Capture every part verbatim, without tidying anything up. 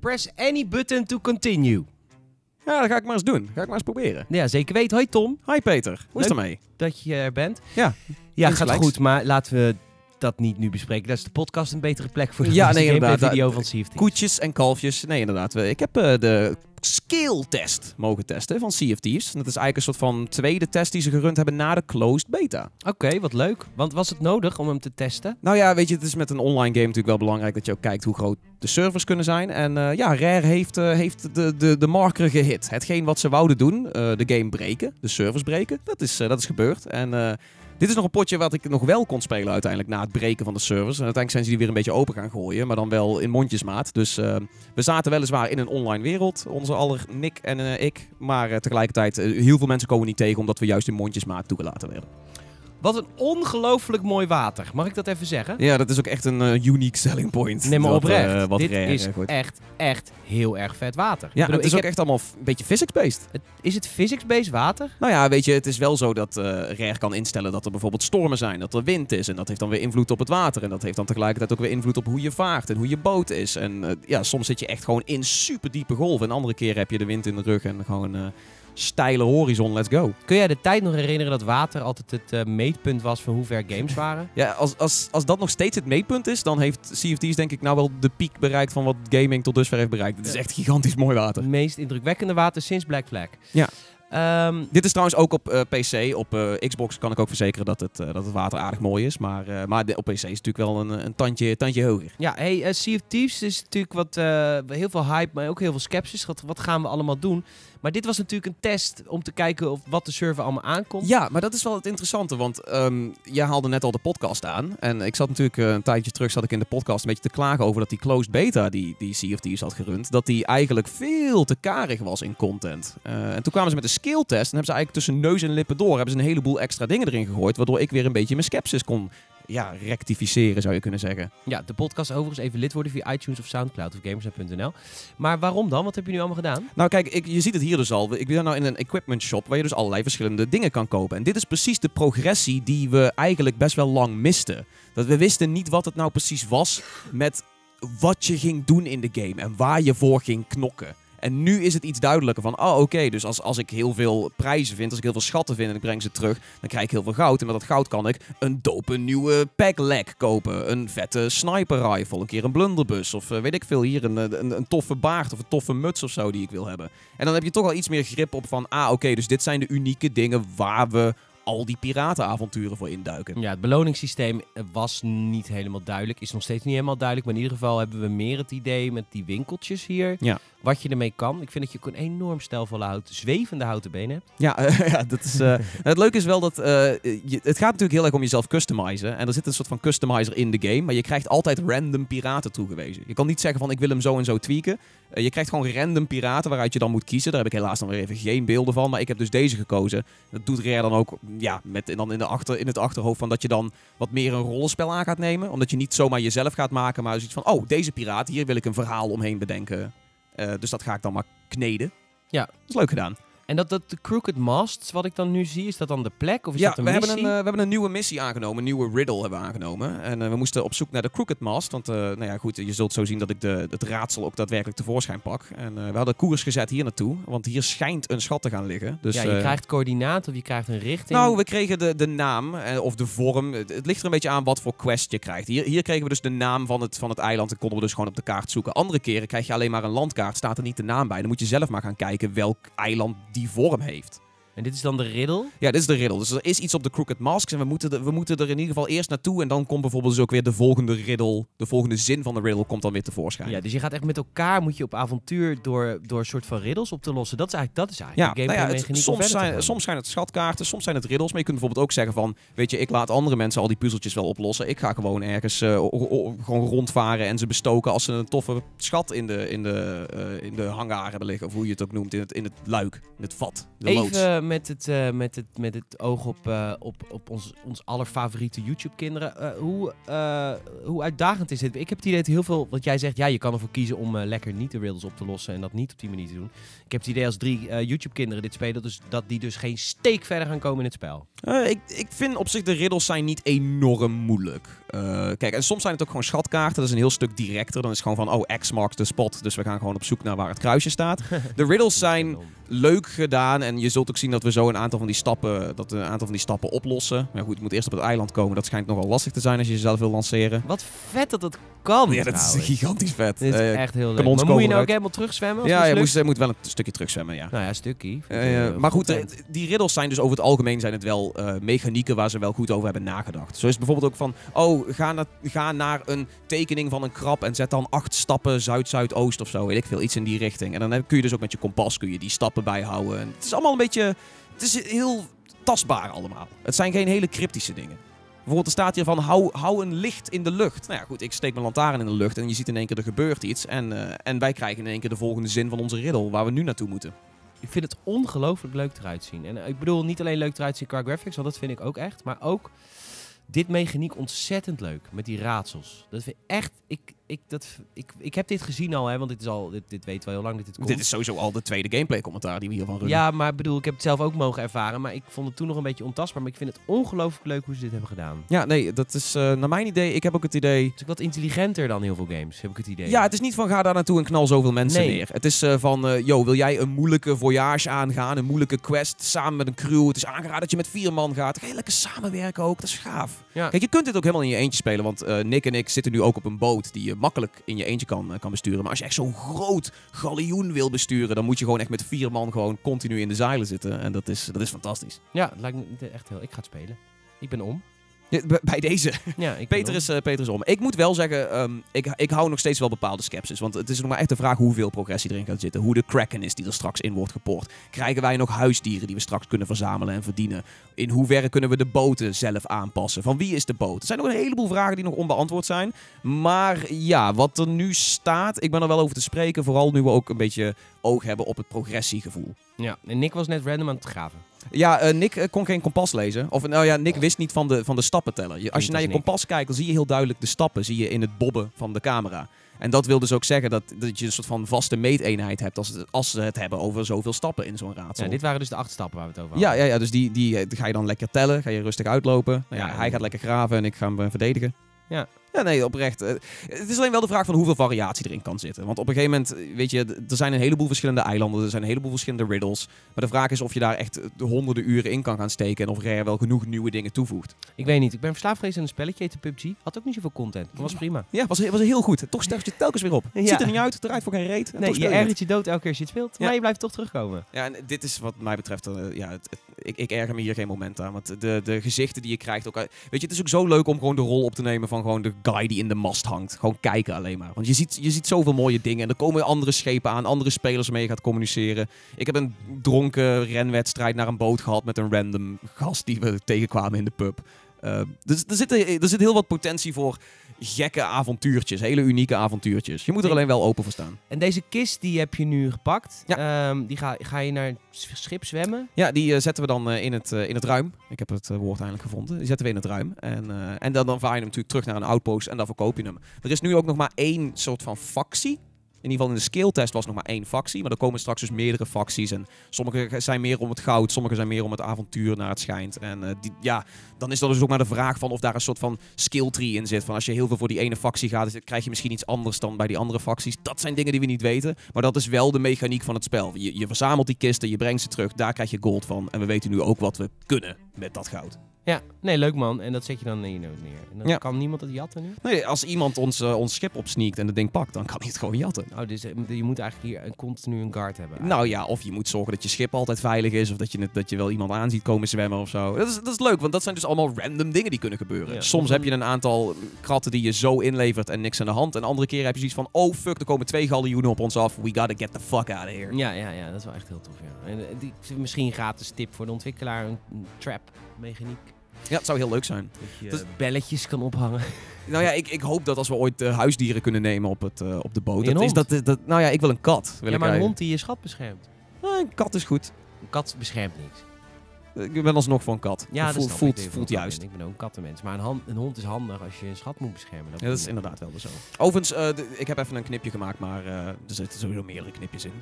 Press any button to continue. Ja, dat ga ik maar eens doen. Dat ga ik maar eens proberen. Ja, zeker weten. Hoi Tom. Hi Peter. Hoe is het ermee? Dat je er bent. Ja, ja gaat likes. goed, maar laten we dat niet nu bespreken. Dat is de podcast een betere plek voor de ja, nee, inderdaad. video van Sea of Thieves. Koetjes en kalfjes. Nee, inderdaad. Ik heb uh, de skill test mogen testen van Sea of Thieves. Dat is eigenlijk een soort van tweede test die ze gerund hebben na de closed beta. Oké, okay, wat leuk. Want was het nodig om hem te testen? Nou ja, weet je, het is met een online game natuurlijk wel belangrijk dat je ook kijkt hoe groot de servers kunnen zijn. En uh, ja, Rare heeft, uh, heeft de, de, de marker gehit. Hetgeen wat ze wouden doen, uh, de game breken, de servers breken, dat is, uh, dat is gebeurd. En... Uh, Dit is nog een potje wat ik nog wel kon spelen uiteindelijk na het breken van de servers. En uiteindelijk zijn ze die weer een beetje open gaan gooien, maar dan wel in mondjesmaat. Dus uh, we zaten weliswaar in een online wereld, onze aller Nick en uh, ik. Maar uh, tegelijkertijd, uh, heel veel mensen komen we niet tegen omdat we juist in mondjesmaat toegelaten werden. Wat een ongelooflijk mooi water. Mag ik dat even zeggen? Ja, dat is ook echt een uh, unique selling point. Nee, maar dat, oprecht. Uh, wat Dit Rare, is goed. echt, echt heel erg vet water. Ja, ik bedoel, het is ook heb... echt allemaal een beetje physics-based. Is het physics-based water? Nou ja, weet je, het is wel zo dat uh, Rare kan instellen dat er bijvoorbeeld stormen zijn, dat er wind is. En dat heeft dan weer invloed op het water. En dat heeft dan tegelijkertijd ook weer invloed op hoe je vaart en hoe je boot is. En uh, ja, soms zit je echt gewoon in super diepe golven. En andere keren heb je de wind in de rug en gewoon... Uh, steile horizon, let's go. Kun jij de tijd nog herinneren dat water altijd het uh, meetpunt was van hoe ver games waren? Ja, als, als, als dat nog steeds het meetpunt is, dan heeft Sea of Thieves denk ik nou wel de piek bereikt van wat gaming tot dusver heeft bereikt. Het is echt gigantisch mooi water. Het meest indrukwekkende water sinds Black Flag. Ja. Um, Dit is trouwens ook op uh, P C. Op uh, Xbox kan ik ook verzekeren dat het, uh, dat het water aardig mooi is. Maar, uh, maar op P C is het natuurlijk wel een, een tandje, tandje hoger. Ja, hey, uh, Sea of Thieves is natuurlijk wat, uh, heel veel hype, maar ook heel veel sceptisch. Wat, wat gaan we allemaal doen? Maar dit was natuurlijk een test om te kijken of wat de server allemaal aankomt. Ja, maar dat is wel het interessante, want um, jij haalde net al de podcast aan. En ik zat natuurlijk uh, een tijdje terug zat ik in de podcast een beetje te klagen over dat die closed beta die, die Sea of Thieves had gerund, dat die eigenlijk veel te karig was in content. Uh, en toen kwamen ze met een skill test en hebben ze eigenlijk tussen neus en lippen door hebben ze een heleboel extra dingen erin gegooid, waardoor ik weer een beetje mijn scepsis kon ja, rectificeren, zou je kunnen zeggen. Ja, de podcast overigens even lid worden via iTunes of Soundcloud of Gamers net punt n l. Maar waarom dan? Wat heb je nu allemaal gedaan? Nou kijk, ik, je ziet het hier dus al. Ik ben nou in een equipment shop waar je dus allerlei verschillende dingen kan kopen. En dit is precies de progressie die we eigenlijk best wel lang misten. Dat we wisten niet wat het nou precies was met wat je ging doen in de game en waar je voor ging knokken. En nu is het iets duidelijker van, oh oké, okay, dus als, als ik heel veel prijzen vind, als ik heel veel schatten vind en ik breng ze terug, dan krijg ik heel veel goud. En met dat goud kan ik een dope nieuwe pack-leg kopen, een vette sniper rifle, een keer een blunderbus of uh, weet ik veel, hier een, een, een toffe baard of een toffe muts of zo die ik wil hebben. En dan heb je toch al iets meer grip op van, ah oké, okay, dus dit zijn de unieke dingen waar we al die piratenavonturen voor induiken. Ja, het beloningssysteem was niet helemaal duidelijk. Is nog steeds niet helemaal duidelijk. Maar in ieder geval hebben we meer het idee met die winkeltjes hier. Ja. Wat je ermee kan. Ik vind dat je ook een enorm stelvolle houten, zwevende houten benen hebt. Ja, uh, ja dat is, uh, het leuke is wel dat... Uh, je, het gaat natuurlijk heel erg om jezelf customizen. En er zit een soort van customizer in de game. Maar je krijgt altijd random piraten toegewezen. Je kan niet zeggen van ik wil hem zo en zo tweaken. Uh, je krijgt gewoon random piraten waaruit je dan moet kiezen. Daar heb ik helaas dan weer even geen beelden van. Maar ik heb dus deze gekozen. Dat doet Rare dan ook... Ja, met dan in, de achter, in het achterhoofd van dat je dan wat meer een rollenspel aan gaat nemen. Omdat je niet zomaar jezelf gaat maken, maar zoiets van... Oh, deze piraat, hier wil ik een verhaal omheen bedenken. Uh, dus dat ga ik dan maar kneden. Ja. Dat is leuk gedaan. En dat, dat de Crooked Masts, wat ik dan nu zie, is dat dan de plek? Of is ja, dat een we missie? Hebben een, uh, we hebben een nieuwe missie aangenomen, een nieuwe riddle hebben we aangenomen. En uh, we moesten op zoek naar de Crooked Mast. Want uh, nou ja, goed, je zult zo zien dat ik de, het raadsel ook daadwerkelijk tevoorschijn pak. En uh, we hadden koers gezet hier naartoe, want hier schijnt een schat te gaan liggen. Dus, ja, je uh, krijgt coördinaten of je krijgt een richting. Nou, we kregen de, de naam uh, of de vorm. Het, het ligt er een beetje aan wat voor quest je krijgt. Hier, hier kregen we dus de naam van het, van het eiland en konden we dus gewoon op de kaart zoeken. Andere keren krijg je alleen maar een landkaart, staat er niet de naam bij. Dan moet je zelf maar gaan kijken welk eiland die vorm heeft. En dit is dan de riddle? Ja, dit is de riddle. Dus er is iets op de Crooked Masks en we moeten, de, we moeten er in ieder geval eerst naartoe en dan komt bijvoorbeeld dus ook weer de volgende riddle, de volgende zin van de riddle komt dan weer tevoorschijn. Ja, dus je gaat echt met elkaar, moet je op avontuur door, door een soort van riddles op te lossen. Dat is eigenlijk, dat is eigenlijk ja, een gameplay nou ja, soms, zijn, soms zijn het schatkaarten, soms zijn het riddles, maar je kunt bijvoorbeeld ook zeggen van, weet je, ik laat andere mensen al die puzzeltjes wel oplossen. Ik ga gewoon ergens uh, gewoon rondvaren en ze bestoken als ze een toffe schat in de, in de, uh, in de hangar hebben liggen, of hoe je het ook noemt, in het, in het luik, in het vat, de loods. met het, uh, met het, met het oog op, uh, op, op ons, ons allerfavoriete YouTube-kinderen. Uh, hoe, uh, hoe uitdagend is dit? Ik heb het idee dat heel veel, wat jij zegt, ja, je kan ervoor kiezen om uh, lekker niet de riddles op te lossen en dat niet op die manier te doen. Ik heb het idee als drie uh, YouTube-kinderen dit spelen, dus dat die dus geen steek verder gaan komen in het spel. Uh, ik, ik vind op zich de riddles zijn niet enorm moeilijk. Uh, kijk, en soms zijn het ook gewoon schatkaarten. Dat is een heel stuk directer. Dan is het gewoon van, oh, X marks de spot. Dus we gaan gewoon op zoek naar waar het kruisje staat. De riddles zijn leuk gedaan. En je zult ook zien dat we zo een aantal van die stappen, dat een aantal van die stappen oplossen. Maar goed, het moet eerst op het eiland komen. Dat schijnt nogal lastig te zijn als je jezelf wil lanceren. Wat vet dat dat kan. Ja, dat is trouwens gigantisch vet. Dit is uh, echt heel leuk. Maar moet je nou ook helemaal terugzwemmen? Ja, je moest, moet wel een stukje terugzwemmen, ja. Nou ja, een stukje. Uh, uh, maar goed, uh, die riddles zijn dus over het algemeen zijn het wel uh, mechanieken waar ze wel goed over hebben nagedacht. Zo is het bijvoorbeeld ook van, oh, ga naar, ga naar een tekening van een krab en zet dan acht stappen zuid-zuidoost of zo. Weet ik veel, iets in die richting. En dan heb, kun je dus ook met je kompas kun je die stappen bijhouden. En het is allemaal een beetje, het is heel tastbaar allemaal. Het zijn geen hele cryptische dingen. Bijvoorbeeld er staat hier van, hou, hou een licht in de lucht. Nou ja, goed, ik steek mijn lantaarn in de lucht en je ziet in één keer er gebeurt iets. En, uh, en wij krijgen in één keer de volgende zin van onze riddle, waar we nu naartoe moeten. Ik vind het ongelooflijk leuk eruit zien. En uh, ik bedoel, niet alleen leuk eruit zien qua graphics, want dat vind ik ook echt. Maar ook dit mechaniek ontzettend leuk, met die raadsels. Dat vind ik echt, ik, ik, dat, ik, ik heb dit gezien al, hè, want dit, is al, dit, dit weten we heel lang dat dit komt. Dit is sowieso al de tweede gameplay commentaar die we hiervan runnen. Ja, maar ik bedoel, ik heb het zelf ook mogen ervaren, maar ik vond het toen nog een beetje ontastbaar. Maar ik vind het ongelooflijk leuk hoe ze dit hebben gedaan. Ja, nee, dat is uh, naar mijn idee, ik heb ook het idee... Het is ook wat intelligenter dan heel veel games, heb ik het idee. Ja, het is niet van ga daar naartoe en knal zoveel mensen nee. neer. Het is uh, van, uh, yo, wil jij een moeilijke voyage aangaan, een moeilijke quest, samen met een crew. Het is aangeraden dat je met vier man gaat. Ga je lekker samenwerken ook, dat is gaaf. Ja. Kijk, je kunt dit ook helemaal in je eentje spelen, want uh, Nick en ik zitten nu ook op een boot die je makkelijk in je eentje kan, uh, kan besturen. Maar als je echt zo'n groot galioen wil besturen, dan moet je gewoon echt met vier man gewoon continu in de zeilen zitten. En dat is, dat is fantastisch. Ja, het lijkt me echt heel... Ik ga het spelen. Ik ben om. Ja, bij deze. Ja, ik Peter, is, uh, Peter is om. Ik moet wel zeggen, um, ik, ik hou nog steeds wel bepaalde sceptisch. Want het is nog maar echt de vraag hoeveel progressie erin gaat zitten. Hoe de kraken is die er straks in wordt gepoord. Krijgen wij nog huisdieren die we straks kunnen verzamelen en verdienen? In hoeverre kunnen we de boten zelf aanpassen? Van wie is de boot? Er zijn nog een heleboel vragen die nog onbeantwoord zijn. Maar ja, wat er nu staat, ik ben er wel over te spreken. Vooral nu we ook een beetje oog hebben op het progressiegevoel. Ja, en Nick was net random aan het graven. Ja, uh, Nick uh, kon geen kompas lezen. Of nou ja, Nick wist niet van de, van de stappenteller. Je, als je naar je kompas kijkt, dan zie je heel duidelijk de stappen. Zie je in het bobben van de camera. En dat wil dus ook zeggen dat, dat je een soort van vaste meeteenheid hebt als, als ze het hebben over zoveel stappen in zo'n raadsel. Ja, dit waren dus de acht stappen waar we het over hadden. Ja, ja, ja dus die, die, die ga je dan lekker tellen, ga je rustig uitlopen. Nou ja, ja, hij gaat lekker graven en ik ga hem verdedigen. Ja. Ja, nee, oprecht. Het is alleen wel de vraag van hoeveel variatie erin kan zitten. Want op een gegeven moment, weet je, er zijn een heleboel verschillende eilanden, er zijn een heleboel verschillende riddles. Maar de vraag is of je daar echt honderden uren in kan gaan steken en of Rare wel genoeg nieuwe dingen toevoegt. Ik weet niet, ik ben verslaafd geweest aan een spelletje, de P U B G. Had ook niet zoveel content, maar was prima. Ja, was, was heel goed. Toch sterft je telkens weer op. Het ja. ziet er niet uit, het draait voor geen reet. Nee, je ergert je dood elke keer als je het speelt, ja. maar je blijft toch terugkomen. Ja, en dit is wat mij betreft, uh, ja, het, het, ik, ik erger me hier geen moment aan. Want de, de gezichten die je krijgt, ook, weet je, het is ook zo leuk om gewoon de rol op te nemen van gewoon de guy die in de mast hangt. Gewoon kijken alleen maar. Want je ziet, je ziet zoveel mooie dingen. En er komen andere schepen aan. Andere spelers mee gaat communiceren. Ik heb een dronken renwedstrijd naar een boot gehad met een random gast die we tegenkwamen in de pub. Uh, dus er zit, er zit heel wat potentie voor gekke avontuurtjes. Hele unieke avontuurtjes. Je moet er alleen wel open voor staan. En deze kist die heb je nu gepakt. Ja. Um, die ga, ga je naar het schip zwemmen? Ja, die uh, zetten we dan uh, in, het, uh, in het ruim. Ik heb het uh, woord eindelijk gevonden. Die zetten we in het ruim. En, uh, en dan, dan vaar je hem natuurlijk terug naar een outpost en dan verkoop je hem. Er is nu ook nog maar één soort van factie. In ieder geval in de skill-test was nog maar één factie. Maar er komen straks dus meerdere facties. En sommige zijn meer om het goud, sommige zijn meer om het avontuur naar het schijnt. En uh, die, ja, dan is dat dus ook maar de vraag van of daar een soort van skill-tree in zit. Van als je heel veel voor die ene factie gaat, dan krijg je misschien iets anders dan bij die andere facties. Dat zijn dingen die we niet weten. Maar dat is wel de mechaniek van het spel. Je, je verzamelt die kisten, je brengt ze terug, daar krijg je gold van. En we weten nu ook wat we kunnen met dat goud. Ja, nee, leuk man. En dat zet je dan in je nood neer. En dan ja. kan niemand het jatten nu? Nee, als iemand ons, uh, ons schip opsneakt en het ding pakt, dan kan hij het gewoon jatten. Oh, dus je moet eigenlijk hier continu een guard hebben. Eigenlijk. Nou ja, of je moet zorgen dat je schip altijd veilig is, of dat je, dat je wel iemand aan ziet komen zwemmen of zo. Dat is, dat is leuk, want dat zijn dus allemaal random dingen die kunnen gebeuren. Ja. Soms heb je een aantal kratten die je zo inlevert en niks aan de hand. En andere keer heb je zoiets van, oh fuck, er komen twee galioenen op ons af. We gotta get the fuck out of here. Ja, ja, ja, dat is wel echt heel tof. Ja. En, die, misschien gratis tip voor de ontwikkelaar, een trap mechaniek. Ja, het zou heel leuk zijn. Dat je dat... belletjes kan ophangen. Nou ja, ik, ik hoop dat als we ooit uh, huisdieren kunnen nemen op, het, uh, op de boot. Dat is dat, dat, nou ja, ik wil een kat. Wil ja, maar een hond die je schat beschermt. Nou, een kat is goed. Een kat beschermt niks. Ik ben alsnog van kat. Ja, dat voelt, dat voelt, voelt juist. Ik ben ook een kattenmens. Maar een, hand, een hond is handig als je een schat moet beschermen. Dat, ja, dat is inderdaad wel zo. Overigens, uh, de, ik heb even een knipje gemaakt, maar uh, er zitten sowieso meerdere knipjes in.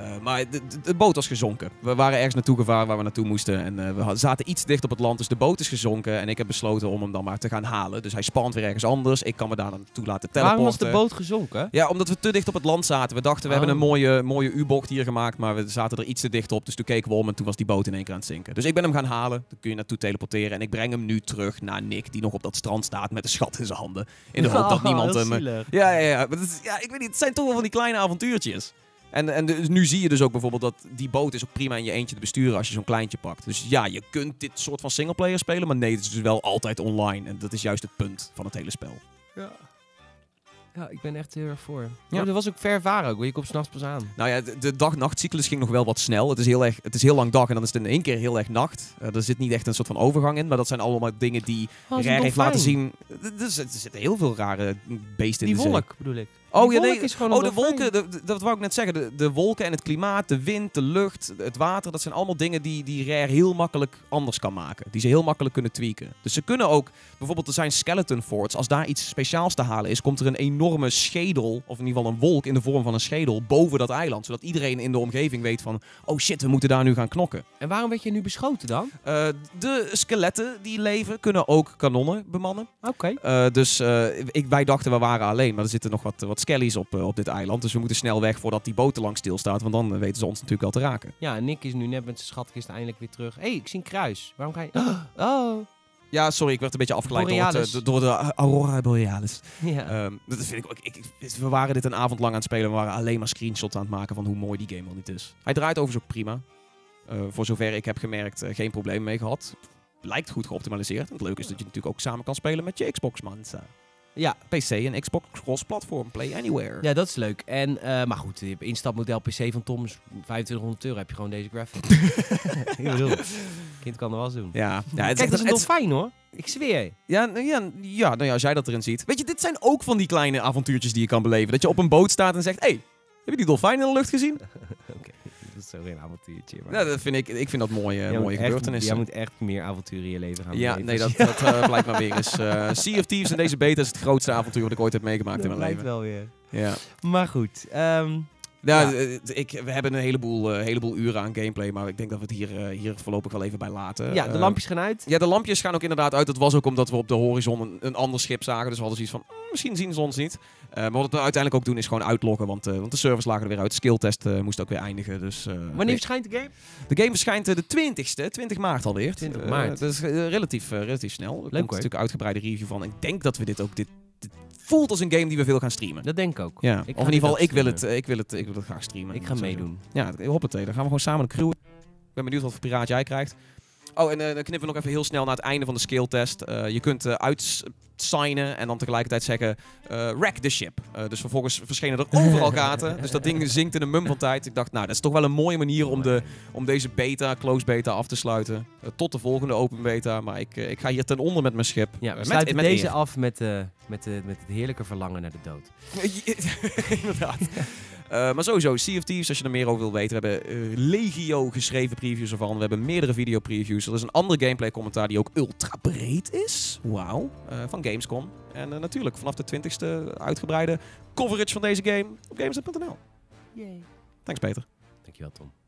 Uh, maar de, de, de boot was gezonken. We waren ergens naartoe gevaren waar we naartoe moesten. En uh, we zaten iets dicht op het land, dus de boot is gezonken. En ik heb besloten om hem dan maar te gaan halen. Dus hij spant weer ergens anders. Ik kan me daar naartoe laten teleporten. Waarom was de boot gezonken? Ja, omdat we te dicht op het land zaten. We dachten, we oh. hebben een mooie, mooie U-bocht hier gemaakt. Maar we zaten er iets te dicht op. Dus toen keken we om en toen was die boot in één keer aan het zinken. Dus ik ben hem gaan halen. Dan kun je naartoe teleporteren. En ik breng hem nu terug naar Nick, die nog op dat strand staat met een schat in zijn handen. In de hoop oh, dat niemand hem... Ja, ja, ja. Maar dat is, ja, ik weet niet, het zijn toch wel van die kleine avontuurtjes. En, en dus nu zie je dus ook bijvoorbeeld dat die boot is ook prima in je eentje te besturen als je zo'n kleintje pakt. Dus ja, je kunt dit soort van singleplayer spelen, maar nee, het is dus wel altijd online. En dat is juist het punt van het hele spel. Ja, ja, ik ben echt heel erg voor. Ja. Maar dat was ook ver varen ook, je komt s'nachts pas aan. Nou ja, de, de dag-nachtcyclus ging nog wel wat snel. Het is, heel erg, het is heel lang dag en dan is het in één keer heel erg nacht. Uh, er zit niet echt een soort van overgang in, maar dat zijn allemaal dingen die oh, Rare heeft laten zien. Er zitten heel veel rare beesten in de zee. Die wolk bedoel ik. Oh, ja, nee. oh, de wolken, de, de, dat wou ik net zeggen. De, de wolken en het klimaat, de wind, de lucht, het water. Dat zijn allemaal dingen die, die Rare heel makkelijk anders kan maken. Die ze heel makkelijk kunnen tweaken. Dus ze kunnen ook, bijvoorbeeld er zijn skeleton forts. Als daar iets speciaals te halen is, komt er een enorme schedel, of in ieder geval een wolk in de vorm van een schedel, boven dat eiland. Zodat iedereen in de omgeving weet van, oh shit, we moeten daar nu gaan knokken. En waarom werd je nu beschoten dan? Uh, de skeletten die leven, kunnen ook kanonnen bemannen. Oké. Okay. Uh, dus uh, ik, wij dachten we waren alleen, maar er zitten nog wat... wat skellies op, uh, op dit eiland. Dus we moeten snel weg voordat die boot te lang stilstaat. Want dan uh, weten ze ons natuurlijk al te raken. Ja, en Nick is nu net met zijn schatkist eindelijk weer terug. Hé, hey, ik zie een kruis. Waarom ga je... Oh... Ja, sorry, ik werd een beetje afgeleid door, het, uh, door de Aurora Borealis. Ja. Um, dat vind ik, ook, ik, ik, we waren dit een avond lang aan het spelen. We waren alleen maar screenshots aan het maken van hoe mooi die game wel niet is. Hij draait overigens ook prima. Uh, voor zover ik heb gemerkt, uh, geen probleem mee gehad. Lijkt goed geoptimaliseerd. En het leuke is dat je natuurlijk ook samen kan spelen met je Xbox, man. Ja, P C en Xbox cross-platform, Play Anywhere. Ja, dat is leuk. En, uh, maar goed, je instapmodel P C van Tom is vijfentwintighonderd euro. Heb je gewoon deze graphic. Heel bedoel, kind kan er wel eens doen. Ja. Ja, het, kijk, dat is nog fijn hoor. Ik zweer. Ja, ja, ja, nou ja, als jij dat erin ziet. Weet je, dit zijn ook van die kleine avontuurtjes die je kan beleven. Dat je op een boot staat en zegt, hé, hey, heb je die dolfijn in de lucht gezien? Oké. Okay. Dat is zo geen avontuurtje. Maar... Ja, dat vind ik, ik vind dat mooie, mooie gebeurtenissen. Jij moet echt meer avonturen in je leven gaan beleven. Ja, nee, dat, dat uh, blijkt maar weer eens. Uh, Sea of Thieves en deze beta is het grootste avontuur wat ik ooit heb meegemaakt dat in mijn leven. Dat blijkt wel weer. Ja. Maar goed. Um, ja, ja. Ik, we hebben een heleboel, uh, heleboel uren aan gameplay, maar ik denk dat we het hier, uh, hier voorlopig wel even bij laten. Ja, de uh, lampjes gaan uit. Ja, de lampjes gaan ook inderdaad uit. Dat was ook omdat we op de horizon een, een ander schip zagen. Dus we hadden zoiets van, misschien zien ze ons niet. Uh, maar wat we uiteindelijk ook doen is gewoon uitloggen, want, uh, want de servers lagen er weer uit. Skilltest uh, moest ook weer eindigen. Dus, uh, Wanneer nee. verschijnt de game? De game verschijnt uh, de twintigste, twintig maart alweer. twintig maart. Uh, dat is uh, relatief, uh, relatief snel. Er komt natuurlijk een uitgebreide review van. Ik denk dat we dit ook... Dit Het voelt als een game die we veel gaan streamen. Dat denk ik ook. Ja. Of in ieder geval, ik wil, het, ik, wil het, ik wil het graag streamen. Ik ga meedoen. Ja, hoppatee. Dan gaan we gewoon samen de crewen. Ik ben benieuwd wat voor piraat jij krijgt. Oh, en uh, dan knippen we nog even heel snel naar het einde van de skilltest. Uh, je kunt uh, uitsignen en dan tegelijkertijd zeggen, uh, wreck the ship. Uh, dus vervolgens verschenen er overal gaten. Dus dat ding zinkt in een mum van tijd. Ik dacht, nou, dat is toch wel een mooie manier om, de, om deze beta, close beta, af te sluiten. Uh, tot de volgende open beta. Maar ik, uh, ik ga hier ten onder met mijn schip. Ja, we sluiten met, met deze eer. af met, uh, met, uh, met het heerlijke verlangen naar de dood. Inderdaad. Uh, maar sowieso, Sea of Thieves, als je er meer over wil weten. We hebben uh, legio geschreven previews ervan. We hebben meerdere videopreviews. Er is een ander gameplay commentaar die ook ultra breed is. Wauw. Uh, van Gamescom. En uh, natuurlijk, vanaf de twintigste uitgebreide coverage van deze game op Gamers net punt n l. Yay. Thanks Peter. Dankjewel Tom.